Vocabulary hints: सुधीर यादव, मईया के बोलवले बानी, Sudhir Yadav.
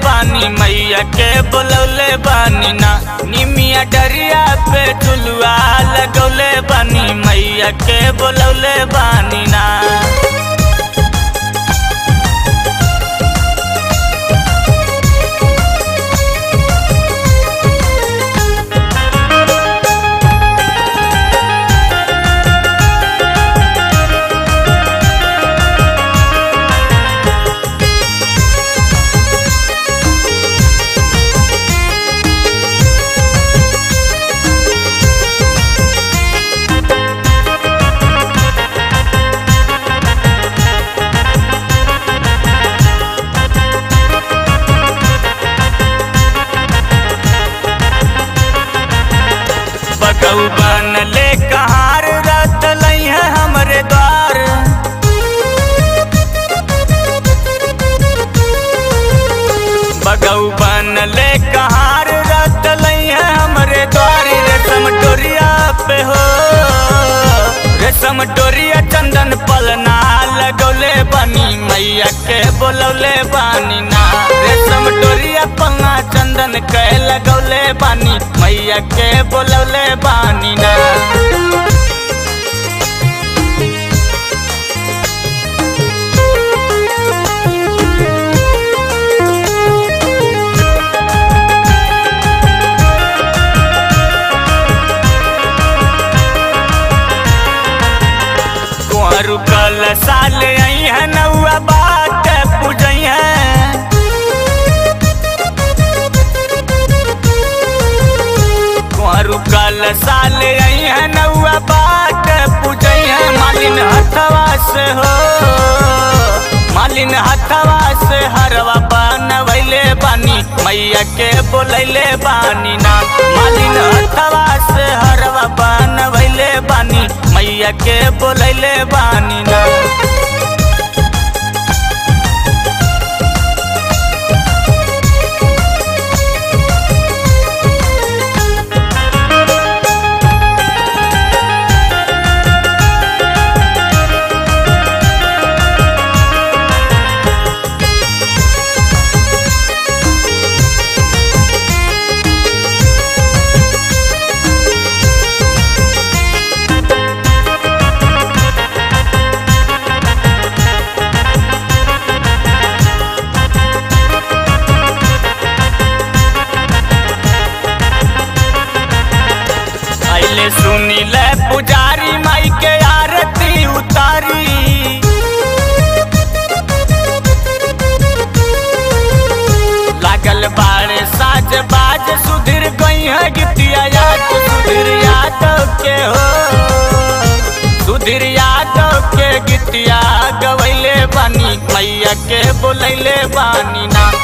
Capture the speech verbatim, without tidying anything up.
बानी, मैया के बोलौले बानी ना, निमिया डरिया पे झुलुआ लगौले बानी, मैया के बोलौले बानी ना। बन ले कहार रात लई है हमरे द्वार, बगऊ बन ले कहार रात लई है हमरे द्वार। रेशम डोरिया पे हो, रेशम डोरिया चंदन पलना लगौले बानी, मैया के बोलौले बानी ना। रेशम डोरिया पलना चंदन के लगौले बानी, मैया के बोलौले बानी ना। कल साल आई है नौआ बात पूजई है, कल साल आई है नौआ बात पूजई है। मालिन हथवा से हो, मालिन हथवा से हरवा बनवैले बानी, मैया के बोलैले बानी ना। मालिन हथवा से हरवा बनवैले बानी, मैया के बोलैले बानी ना। सुनी ले पुजारी माई के आरती उतारी, लागल बाड़े साज बाज सुधीर गई है गीतिया याद। सुधीर यादव के हो, सुधीर यादव के गीतिया गवैले बानी, मैया के बोलैले बानी ना।